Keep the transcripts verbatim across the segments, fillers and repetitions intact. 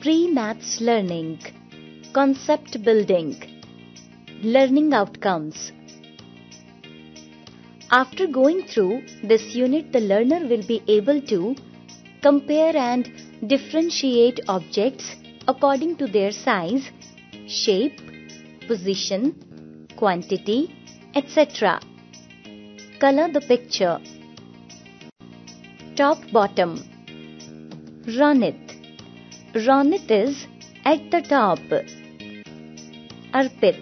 Pre-Maths Learning, Concept Building, Learning Outcomes. After going through this unit, the learner will be able to compare and differentiate objects according to their size, shape, position, quantity, et cetera. Color the picture. Top-bottom. Ronit. Ronit is at the top. Arpit.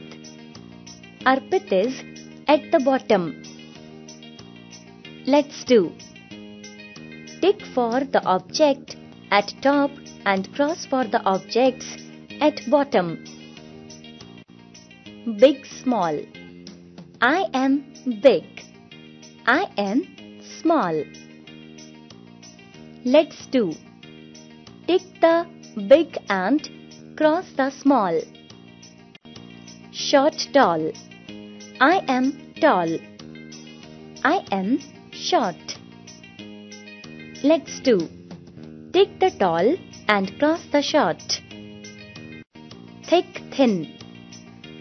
Arpit is at the bottom. Let's do. Tick for the object at top and cross for the objects at bottom. Big, small. I am big. I am small. Let's do. Tick the big and cross the small. Short, tall. I am tall. I am short. Let's do. Tick the tall and cross the short. Thick, thin.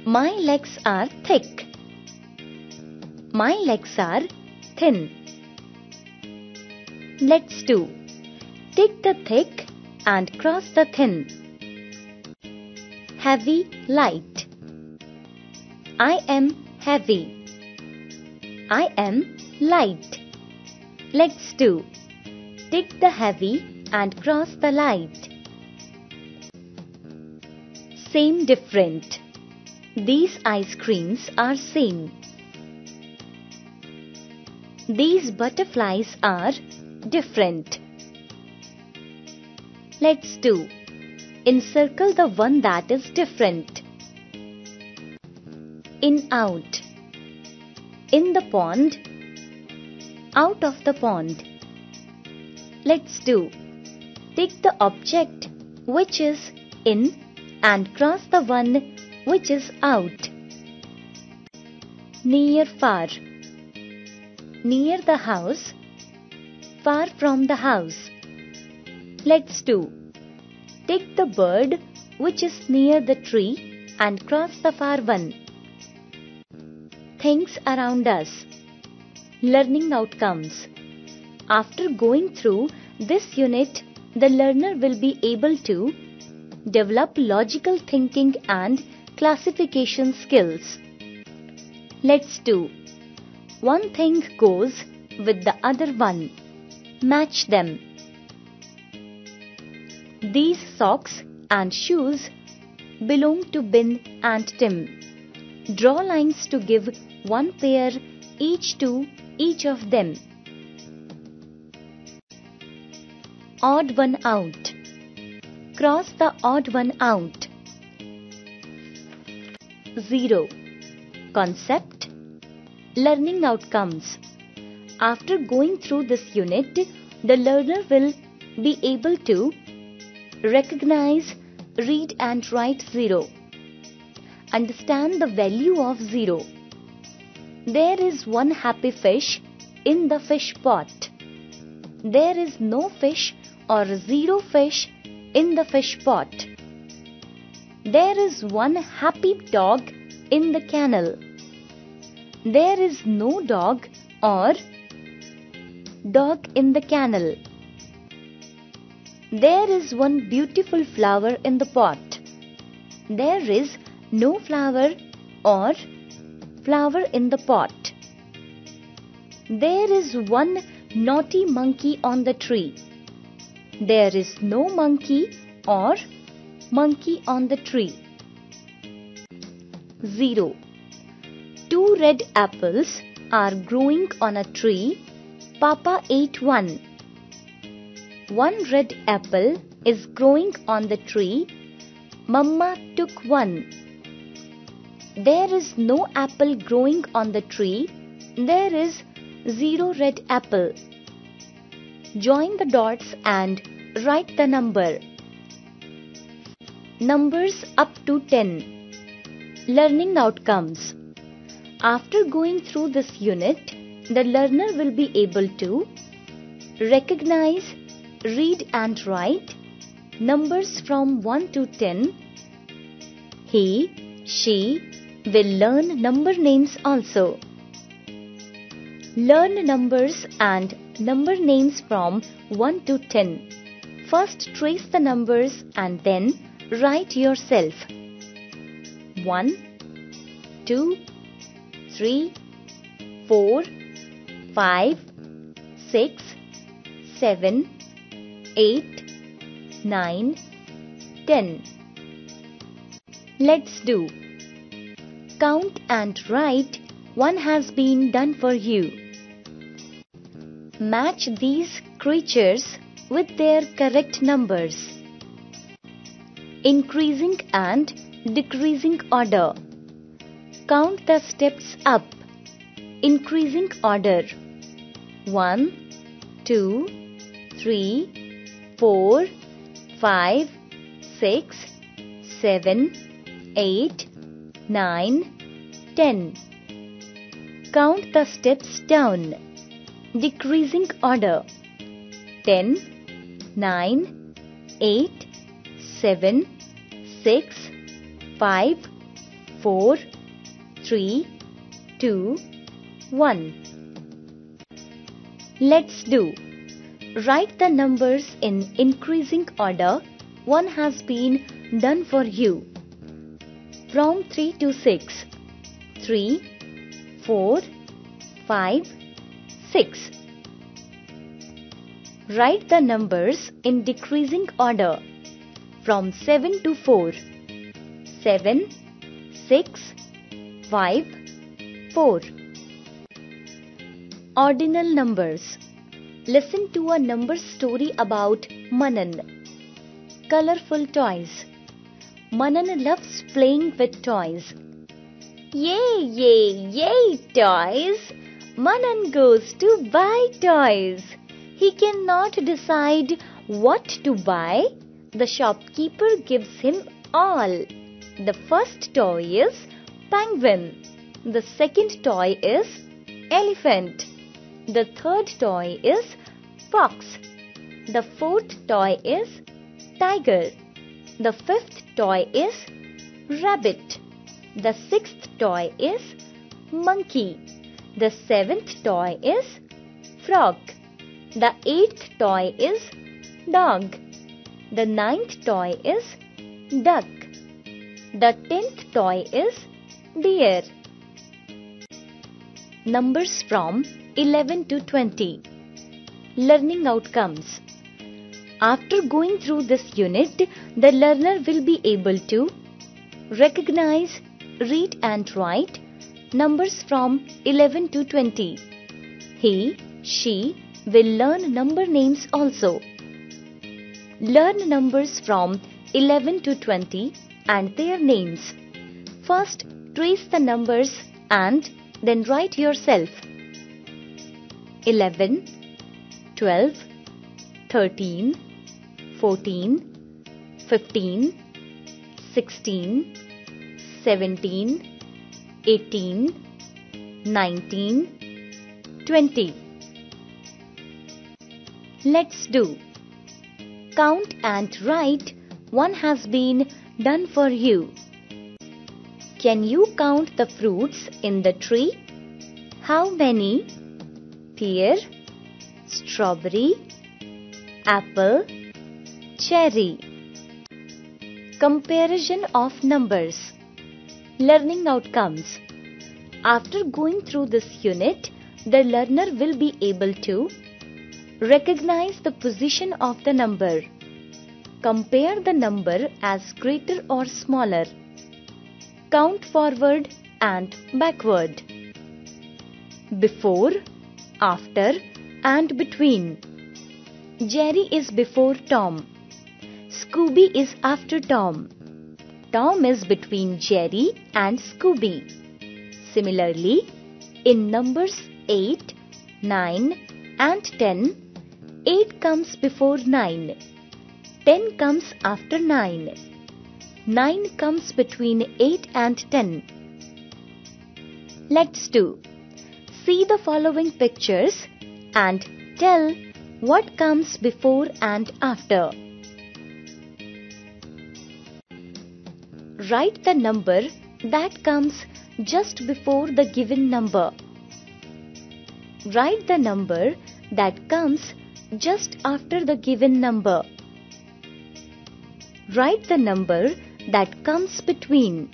My legs are thick. My legs are thin. Let's do. Tick the thick and cross the thin. Heavy, light. I am heavy. I am light. Let's do. Tick the heavy and cross the light. Same, different. These ice creams are same. These butterflies are different. Let's do. Encircle the one that is different. In, out. In the pond. Out of the pond. Let's do. Take the object which is in and cross the one which is out. Near, far. Near the house. Far from the house. Let's do. Take the bird which is near the tree and cross the far one. Things around us. Learning outcomes. After going through this unit, the learner will be able to develop logical thinking and classification skills. Let's do. One thing goes with the other one. Match them. These socks and shoes belong to Bin and Tim. Draw lines to give one pair each to each of them. Odd one out. Cross the odd one out. Zero. Concept. Learning outcomes. After going through this unit, the learner will be able to recognize, read and write zero. Understand the value of zero. There is one happy fish in the fish pot. There is no fish or zero fish in the fish pot. There is one happy dog in the kennel. There is no dog or dog in the kennel. There is one beautiful flower in the pot. There is no flower or flower in the pot. There is one naughty monkey on the tree. There is no monkey or monkey on the tree. Zero. Two red apples are growing on a tree. Papa ate one. One red apple is growing on the tree. Mama took one. There is no apple growing on the tree. There is zero red apple. Join the dots and write the number. Numbers up to ten. Learning outcomes. After going through this unit, the learner will be able to recognize, read and write, numbers from one to ten. He, she will learn number names also. Learn numbers and number names from one to ten. First trace the numbers and then write yourself. one, two, three, four, five, six, seven, eight, nine, ten. Let's do. Count and write one has been done for you. Match these creatures with their correct numbers. Increasing and decreasing order. Count the steps up. Increasing order. one, two, three, four, five, six, seven, eight, nine, ten. Count the steps down. Decreasing order. ten, nine, eight, seven, six, five, four, three, two, one. Let's do. Write the numbers in increasing order. One has been done for you. From three to six. three, four, five, six. Write the numbers in decreasing order. From seven to four. seven, six, five, four. Ordinal numbers. Listen to a number story about Manan. Colorful toys. Manan loves playing with toys. Yay, yay, yay, toys! Manan goes to buy toys. He cannot decide what to buy. The shopkeeper gives him all. The first toy is penguin. The second toy is elephant. The third toy is fox. The fourth toy is tiger. The fifth toy is rabbit. The sixth toy is monkey. The seventh toy is frog. The eighth toy is dog. The ninth toy is duck. The tenth toy is deer. Numbers from eleven to twenty. Learning outcomes. After going through this unit, the learner will be able to recognize, read and write numbers from eleven to twenty. He, she will learn number names also. Learn numbers from eleven to twenty and their names. First, trace the numbers and then write yourself. eleven, twelve, thirteen, fourteen, fifteen, sixteen, seventeen, eighteen, nineteen, twenty. Let's do. Count and write one has been done for you. Can you count the fruits in the tree? How many? Pear, strawberry, apple, cherry. Comparison of numbers. Learning outcomes. After going through this unit, the learner will be able to recognize the position of the number. Compare the number as greater or smaller. Count forward and backward. Before, after and between. Jerry is before Tom. Scooby is after Tom. Tom is between Jerry and Scooby. Similarly, in numbers eight, nine and ten, eight comes before nine, ten comes after nine, nine comes between eight and ten. Let's do. See the following pictures and tell what comes before and after. write the number that comes just before the given number. Write the number that comes just after the given number. Write the number that comes between.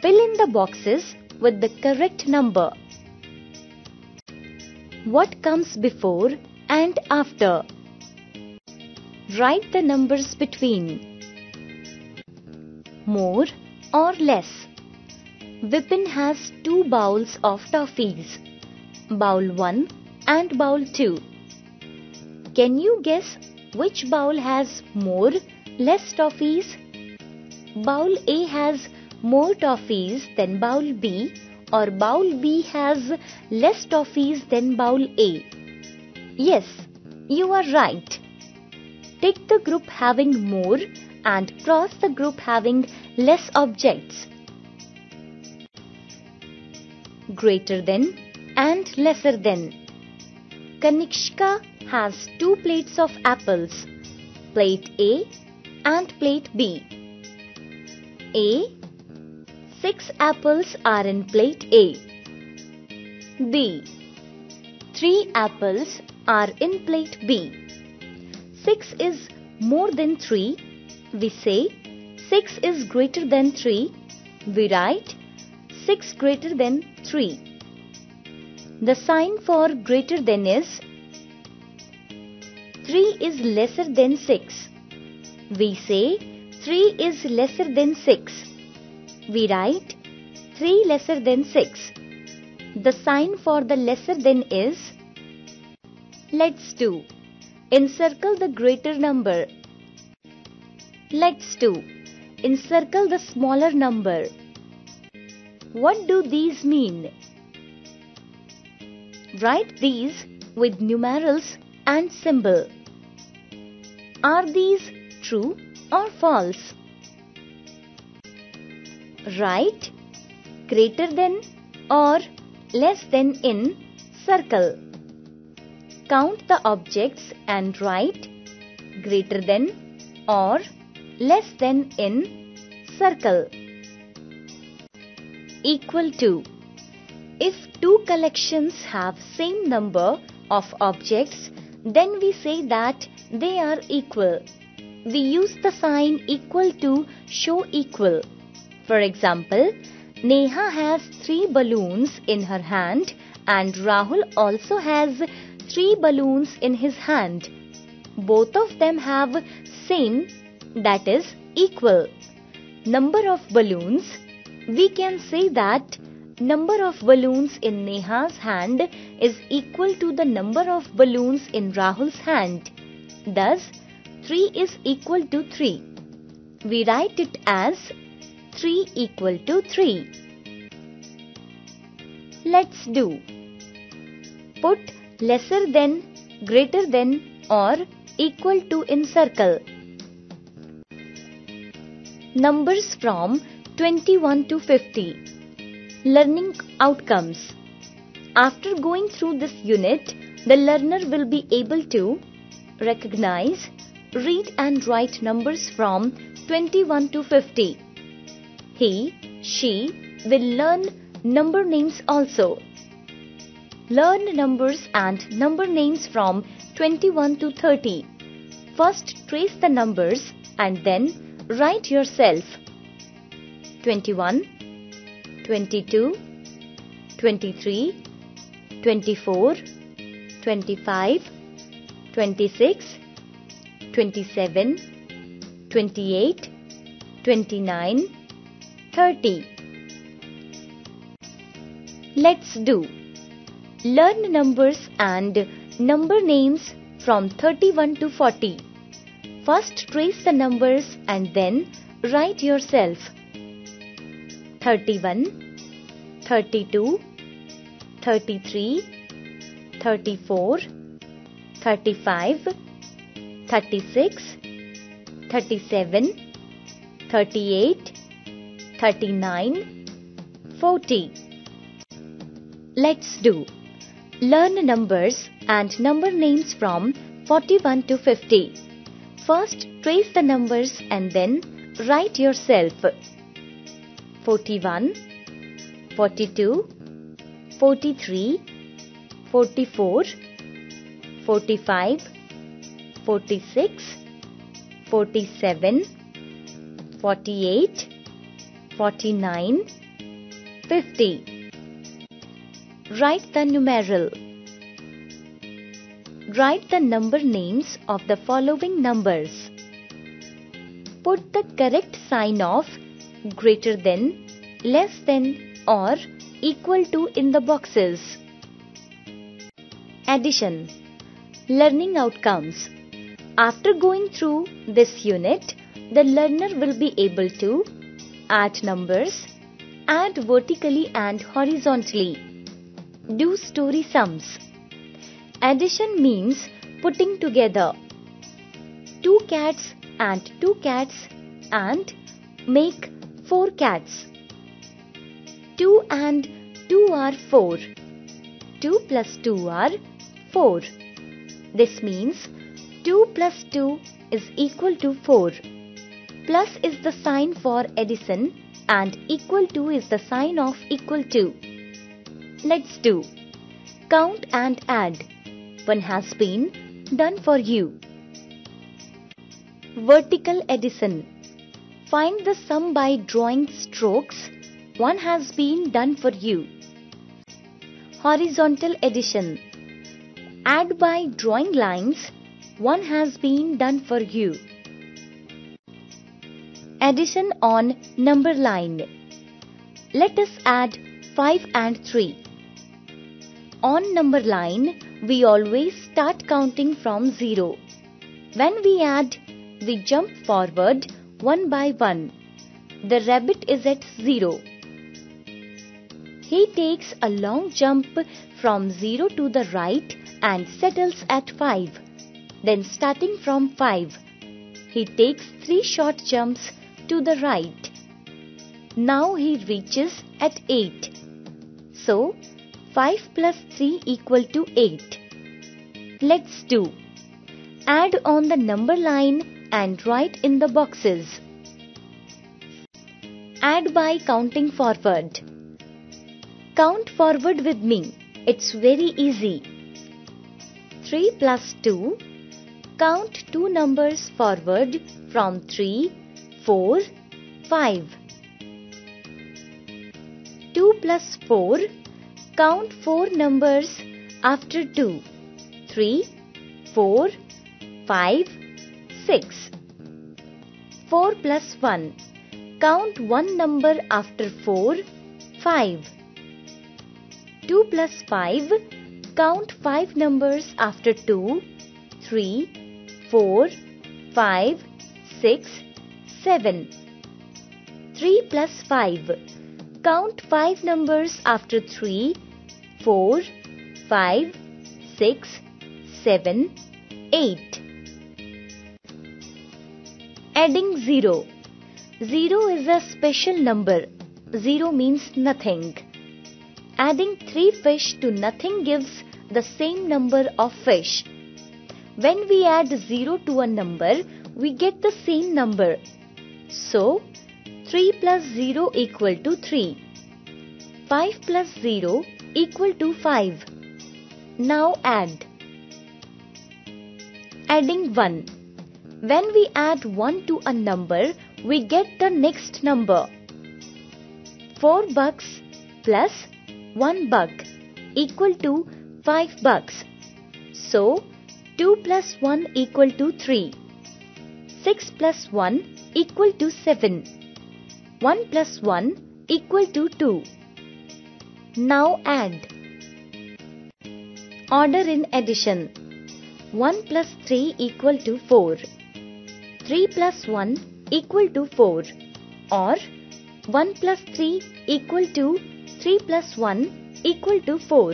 Fill in the boxes with the correct number. What comes before and after? Write the numbers between. More or less. Vipin has two bowls of toffees. Bowl one and bowl two. Can you guess which bowl has more, less toffees? Bowl A has more toffees than bowl B, or bowl B has less toffees than bowl A. Yes, you are right. Tick the group having more and cross the group having less objects. Greater than and lesser than. Kanishka has two plates of apples, plate A and plate B. A. Six apples are in plate A. B. Three apples are in plate B. Six is more than three. We say six is greater than three. We write six greater than three. The sign for greater than is three is lesser than six. We say three is lesser than six. We write three lesser than six. The sign for the lesser than is. Let's do. Encircle the greater number. Let's do. Encircle the smaller number. What do these mean? Write these with numerals and symbol. Are these true or false? Write greater than or less than in circle. Count the objects and write greater than or less than in circle. Equal to. If two collections have same number of objects, then we say that they are equal. We use the sign equal to show equal. For example, Neha has three balloons in her hand and Rahul also has three balloons in his hand. Both of them have same, that is equal, number of balloons. We can say that number of balloons in Neha's hand is equal to the number of balloons in Rahul's hand. Thus, three is equal to three. We write it as three equal to three. Let's do. Put lesser than, greater than or equal to in circle. Numbers from twenty-one to fifty. Learning outcomes. After going through this unit, the learner will be able to recognize, read and write numbers from twenty-one to fifty. He, she will learn number names also. Learn numbers and number names from twenty-one to thirty. First trace the numbers and then write yourself. twenty-one, twenty-two, twenty-three, twenty-four, twenty-five, twenty-six, twenty-seven, twenty-eight, twenty-nine, thirty. Let's do. Learn numbers and number names from thirty-one to forty. First trace the numbers and then write yourself. thirty-one, thirty-two, thirty-three, thirty-four, thirty-five, thirty-six, thirty-seven, thirty-eight, thirty-nine, forty. Let's do. Learn numbers and number names from forty-one to fifty. First trace the numbers and then Write yourself forty-one, forty-two, forty-three, forty-four, forty-five, forty-six, forty-seven, forty-eight, forty-nine, fifty. Write the numeral. Write the number names of the following numbers. Put the correct sign of greater than, less than or equal to in the boxes. Addition. Learning outcomes. After going through this unit, the learner will be able to add numbers, add vertically and horizontally, do story sums. Addition means putting together two cats and two cats and make four cats. Two and two are four. Two plus two are four. This means two plus two is equal to four. Plus is the sign for addition and equal to is the sign of equal to. Let's do. Count and add. One has been done for you. Vertical addition. Find the sum by drawing strokes. One has been done for you. Horizontal addition. Add by drawing lines. One has been done for you. Addition on number line. Let us add five and three. On number line, we always start counting from zero. When we add, we jump forward one by one. The rabbit is at zero. He takes a long jump from zero to the right and settles at five. Then starting from five, he takes three short jumps to the right. Now he reaches at eight. So, five plus three equal to eight. Let's do. Add on the number line and write in the boxes. Add by counting forward. Count forward with me. It's very easy. three plus two. Count two numbers forward from three, four, five. two plus four. Count four numbers after two, three, four, five, six. four plus one. Count one number after four, five. two plus five. Count five numbers after two, three, four, five, six, seven. three plus five. Count five numbers after three, four, five, six, seven, eight. Adding zero. zero is a special number. zero means nothing. Adding three fish to nothing gives the same number of fish. When we add zero to a number, we get the same number. So, three plus zero equal to three. five plus zero equal to five. Now add. Adding one. When we add one to a number, we get the next number. four bucks plus one buck equal to five bucks. So, two plus one equal to three. six plus one equal to seven. one plus one equal to two. Now add. Order in addition. one plus three equal to four. three plus one equal to four. Or one plus three equal to three plus one equal to four.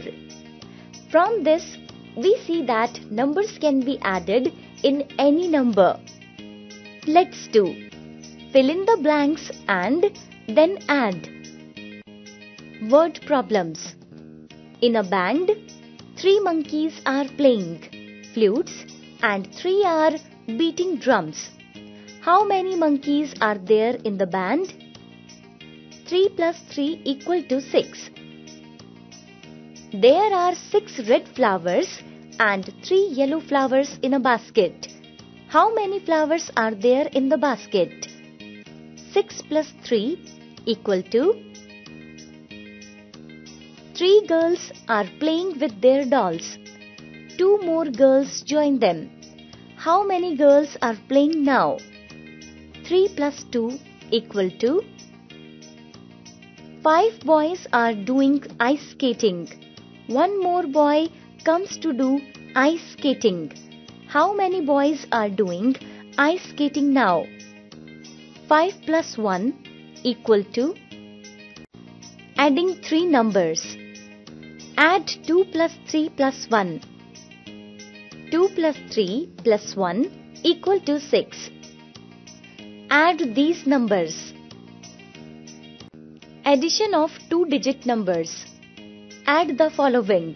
From this, we see that numbers can be added in any number. Let's do. Fill in the blanks and then add. Word problems. In a band, three monkeys are playing flutes and three are beating drums. How many monkeys are there in the band? three plus three equal to six. There are six red flowers and three yellow flowers in a basket. How many flowers are there in the basket? six plus three equal to... Three girls are playing with their dolls. Two more girls join them. How many girls are playing now? three plus two equal to... Five boys are doing ice skating. One more boy comes to do ice skating. How many boys are doing ice skating now? five plus one equal to... Adding three numbers. Add two plus three plus one. two plus three plus one equal to six. Add these numbers. Addition of two-digit numbers. Add the following.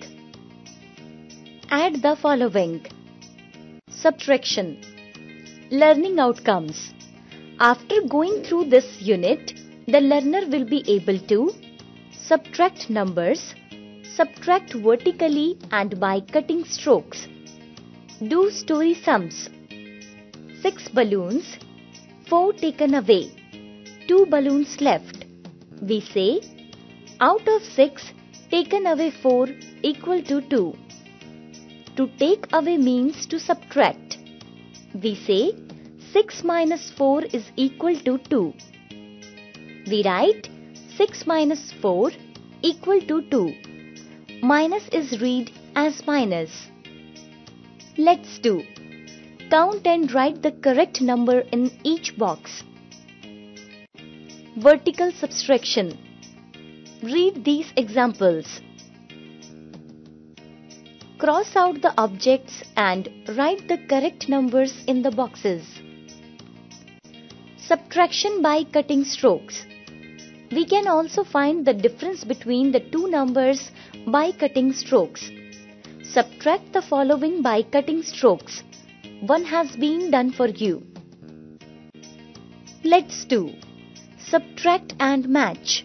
Add the following. Subtraction. Learning outcomes. After going through this unit, the learner will be able to subtract numbers, subtract vertically and by cutting strokes. Do story sums. Six balloons, four taken away, two balloons left. We say, out of six, taken away four equal to two. To take away means to subtract. We say, six minus four is equal to two. We write, six minus four equal to two. Minus is read as minus. Let's do. Count and write the correct number in each box. Vertical subtraction. Read these examples. Cross out the objects and write the correct numbers in the boxes. Subtraction by cutting strokes. We can also find the difference between the two numbers by cutting strokes. Subtract the following by cutting strokes. One has been done for you. Let's do. Subtract and match.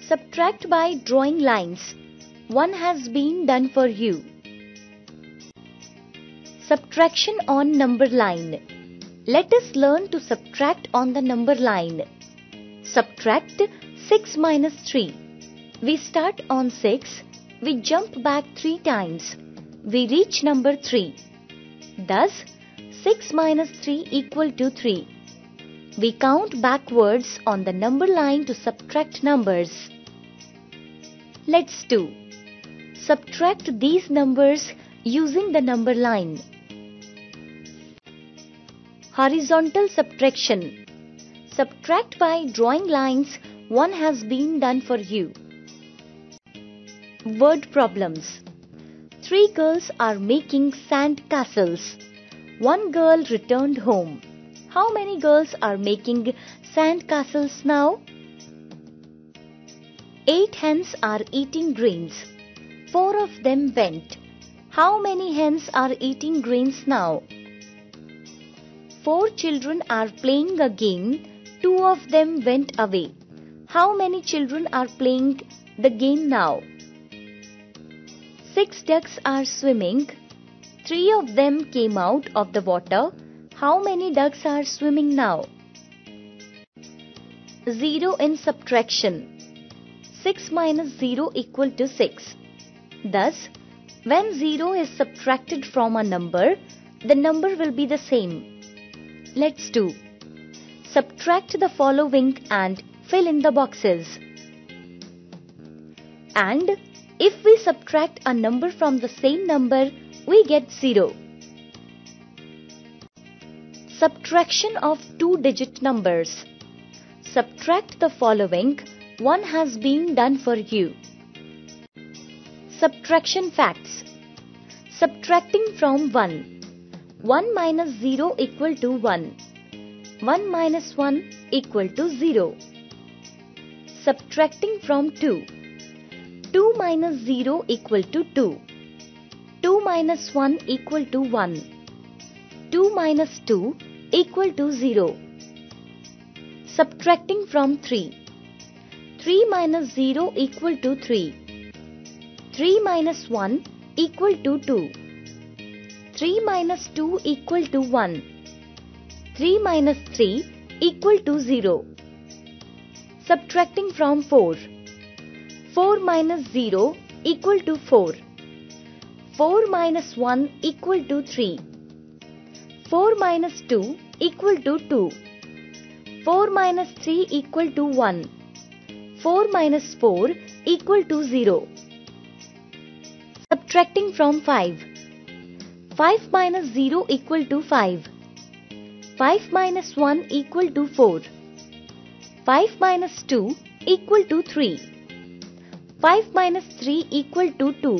Subtract by drawing lines. One has been done for you. Subtraction on number line. Let us learn to subtract on the number line. Subtract six minus three. We start on six. We jump back three times. We reach number three. Thus, six minus three equal to three. We count backwards on the number line to subtract numbers. Let's do. Subtract these numbers using the number line. Horizontal subtraction. Subtract by drawing lines. One has been done for you. Word problems. Three girls are making sand castles. One girl returned home. How many girls are making sand castles now? Eight hens are eating grains. Four of them went. How many hens are eating grains now? Four children are playing a game. Two of them went away. How many children are playing the game now? Six ducks are swimming. Three of them came out of the water. How many ducks are swimming now? Zero in subtraction. six minus zero equal to six. Thus, when zero is subtracted from a number, the number will be the same. Let's do. Subtract the following and fill in the boxes. And if we subtract a number from the same number, we get zero. Subtraction of two-digit numbers. Subtract the following. One has been done for you. Subtraction facts. Subtracting from one. one minus zero equal to one. one minus one equal to zero. Subtracting from two. two minus zero equal to two. two minus one equal to one. two minus two equal to zero. Subtracting from three. three minus zero equal to three. three minus one equal to two. three minus two equal to one. three minus three equal to zero. Subtracting from four. four minus zero equal to four. four minus one equal to three. four minus two equal to two. four minus three equal to one. four minus four equal to zero. Subtracting from five. five minus zero equal to five. five minus one equal to four. five minus two equal to three. five minus three equal to two.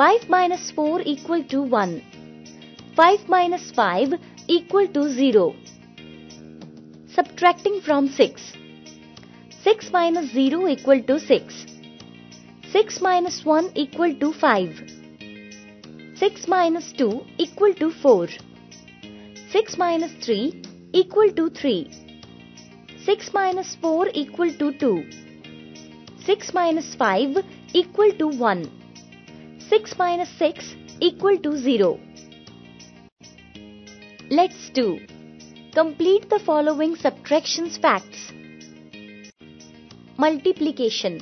five minus four equal to one. five minus five equal to zero. Subtracting from six. six minus zero equal to six. six minus one equal to five. six minus two equal to four. six minus three equal to three. six minus four equal to two. six minus five equal to one. six minus six equal to zero. Let's do. Complete the following subtractions facts. Multiplication.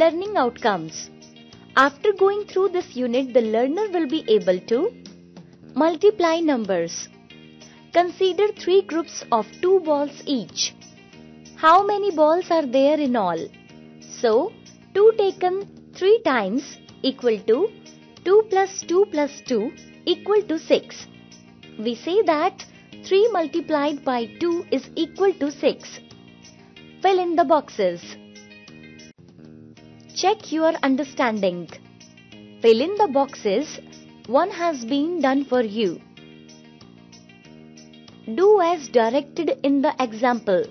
Learning outcomes. After going through this unit, the learner will be able to multiply numbers. Consider three groups of two balls each. How many balls are there in all? So, two taken three times equal to two plus two plus two equal to six. We say that three multiplied by two is equal to six. Fill in the boxes. Check your understanding. Fill in the boxes. One has been done for you. Do as directed in the example.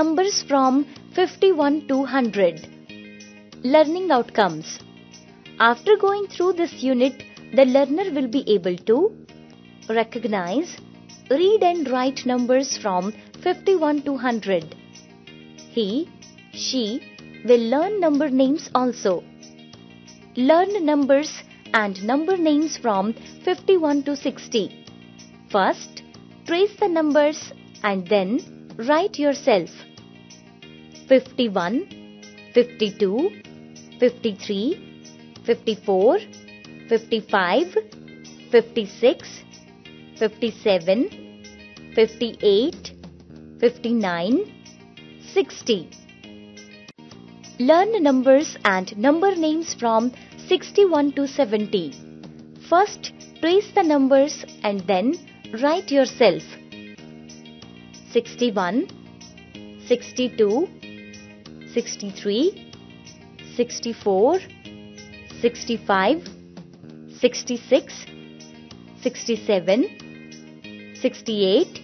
Numbers from fifty-one to one hundred. Learning outcomes. After going through this unit, the learner will be able to recognize, read and write numbers from fifty-one to one hundred. He, she will learn number names also. Learn numbers and number names from fifty-one to sixty. First, trace the numbers and then write yourself. fifty-one, fifty-two, fifty-three, fifty-four, fifty-five, fifty-six, fifty-seven, fifty-eight, fifty-nine, sixty. Learn numbers and number names from sixty-one to seventy. First, trace the numbers and then write yourself. sixty-one, sixty-two, sixty-three, sixty-four, sixty-five, sixty-six, sixty-seven, sixty-eight,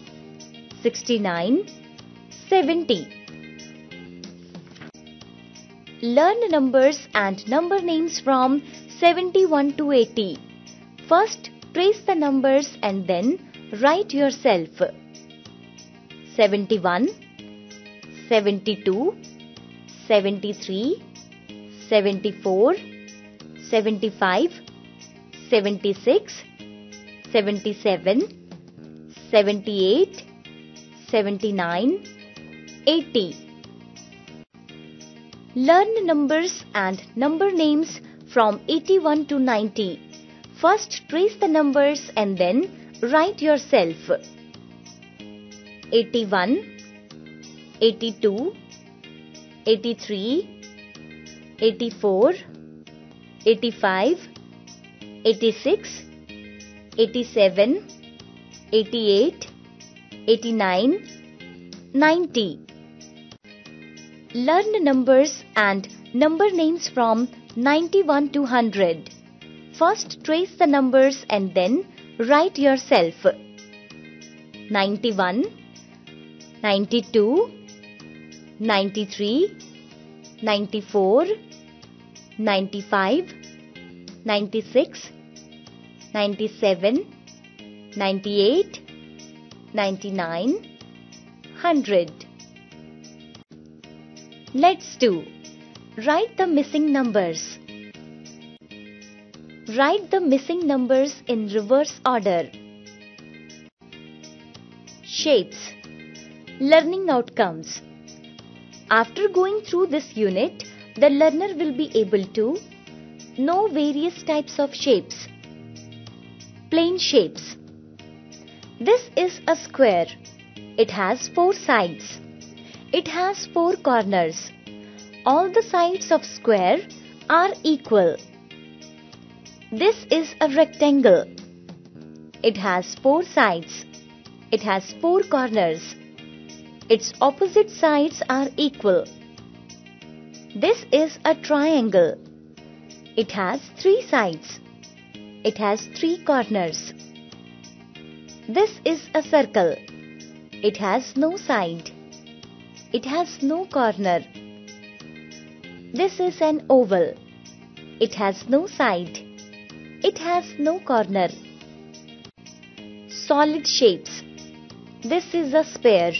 sixty-nine, seventy. Learn numbers and number names from seventy-one to eighty. First, trace the numbers and then write yourself. seventy-one, seventy-two, seventy-three, seventy-four, seventy-five, seventy-six, seventy-seven, seventy-eight, seventy-nine, eighty. Learn numbers and number names from eighty-one to ninety. First, trace the numbers and then write yourself. eighty-one, eighty-two, eighty-three, eighty-four, eighty-five, eighty-six, eighty-seven, eighty-eight, eighty-nine, ninety. Learn numbers and number names from ninety-one to one hundred. First, trace the numbers and then write yourself. ninety-one, ninety-two, ninety-three, ninety-four, ninety-five, ninety-six, ninety-seven, ninety-eight, ninety-nine, one hundred. Let's do. Write the missing numbers. Write the missing numbers in reverse order. Shapes. Learning outcomes. After going through this unit, the learner will be able to know various types of shapes. Plane shapes. This is a square. It has four sides. It has four corners. All the sides of square are equal. This is a rectangle. It has four sides. It has four corners. Its opposite sides are equal. This is a triangle. It has three sides. It has three corners. This is a circle. It has no side. It has no corner. This is an oval. It has no side. It has no corner. Solid shapes. This is a sphere.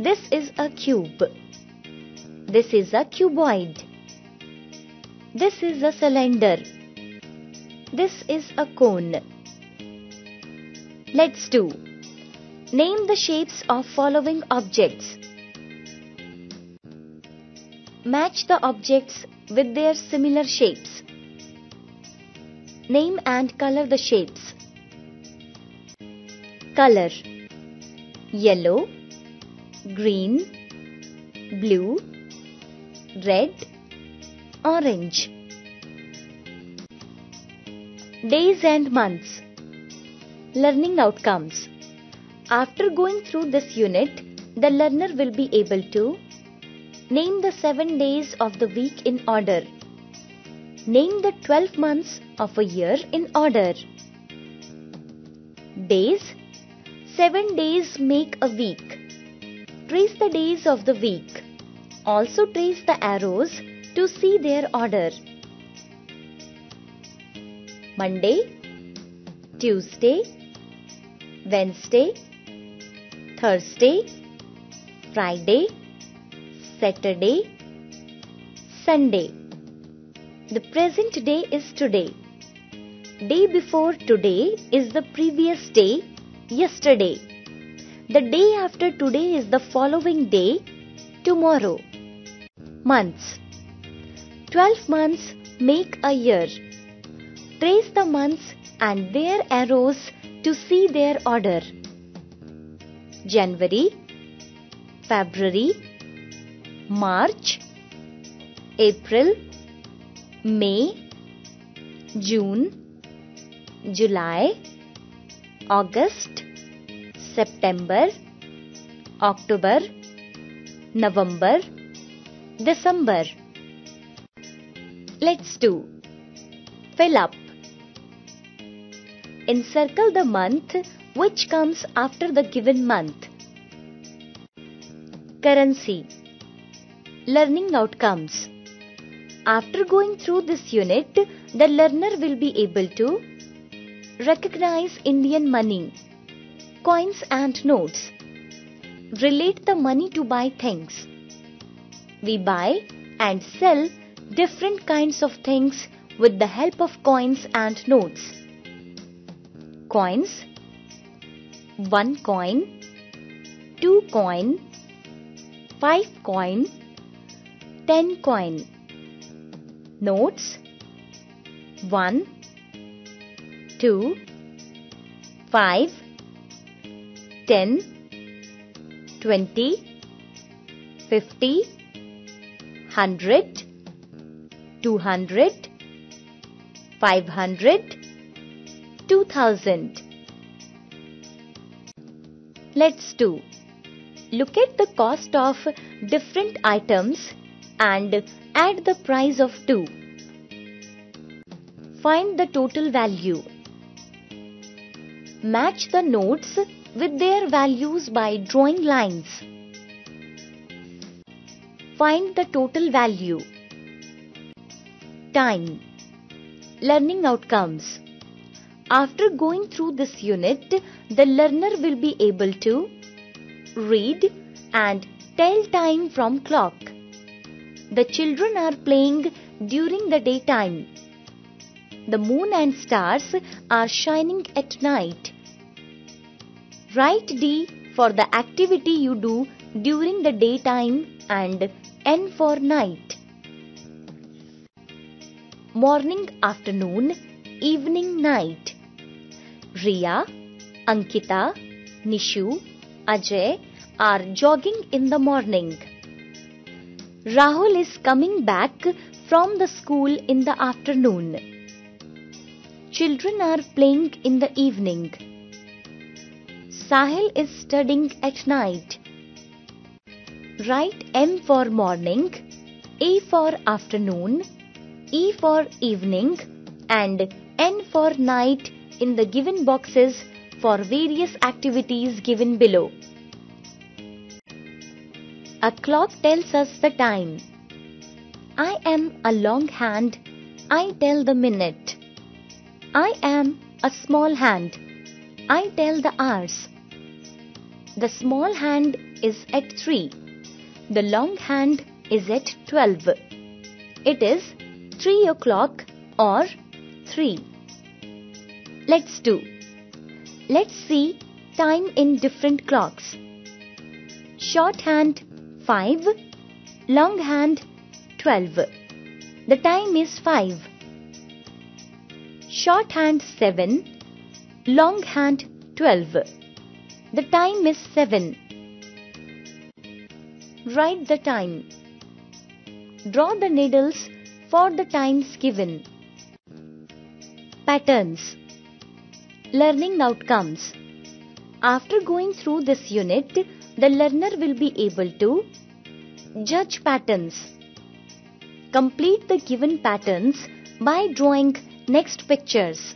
This is a cube. This is a cuboid. This is a cylinder. This is a cone. Let's do. Name the shapes of following objects. Match the objects with their similar shapes. Name and color the shapes. Color: yellow, green, blue, red, orange. Days and months. Learning outcomes. After going through this unit, the learner will be able to name the seven days of the week in order. Name the twelve months of a year in order. Days. Seven days make a week. Trace the days of the week. Also trace the arrows to see their order. Monday, Tuesday, Wednesday, Thursday, Friday, Saturday, Sunday. The present day is today. Day before today is the previous day, yesterday. The day after today is the following day, tomorrow. Months. Twelve months make a year. Trace the months and their arrows to see their order. January, February, March, April, May, June, July, August, September, October, November, December. Let's do. Fill up. Encircle the month which comes after the given month. Currency. Learning outcomes. After going through this unit, the learner will be able to recognize Indian money, coins and notes. Relate the money to buy things. We buy and sell different kinds of things with the help of coins and notes. Coins: one coin, two coin, five coin, ten coin. Notes: one, two, five, ten, twenty, fifty, one hundred, two hundred, five hundred, two thousand. Let's do. Look at the cost of different items and add the price of two. Find the total value. Match the notes with their values by drawing lines. Find the total value. Time. Learning outcomes. After going through this unit, the learner will be able to read and tell time from clock. The children are playing during the daytime. The moon and stars are shining at night. Write D for the activity you do during the daytime and N for night. Morning, afternoon, evening, night. Riya, Ankita, Nishu, Ajay are jogging in the morning. Rahul is coming back from the school in the afternoon. Children are playing in the evening. Sahil is studying at night. Write M for morning, A for afternoon, E for evening and N for night in the given boxes for various activities given below. A clock tells us the time. I am a long hand. I tell the minute. I am a small hand. I tell the hours. The small hand is at three. The long hand is at twelve. It is three o'clock or three. Let's do. Let's see time in different clocks. Shorthand five, longhand twelve. The time is five. Shorthand seven, longhand twelve. The time is seven. Write the time. Draw the needles for the times given. Patterns. Learning outcomes. After going through this unit, the learner will be able to judge patterns. Complete the given patterns by drawing next pictures.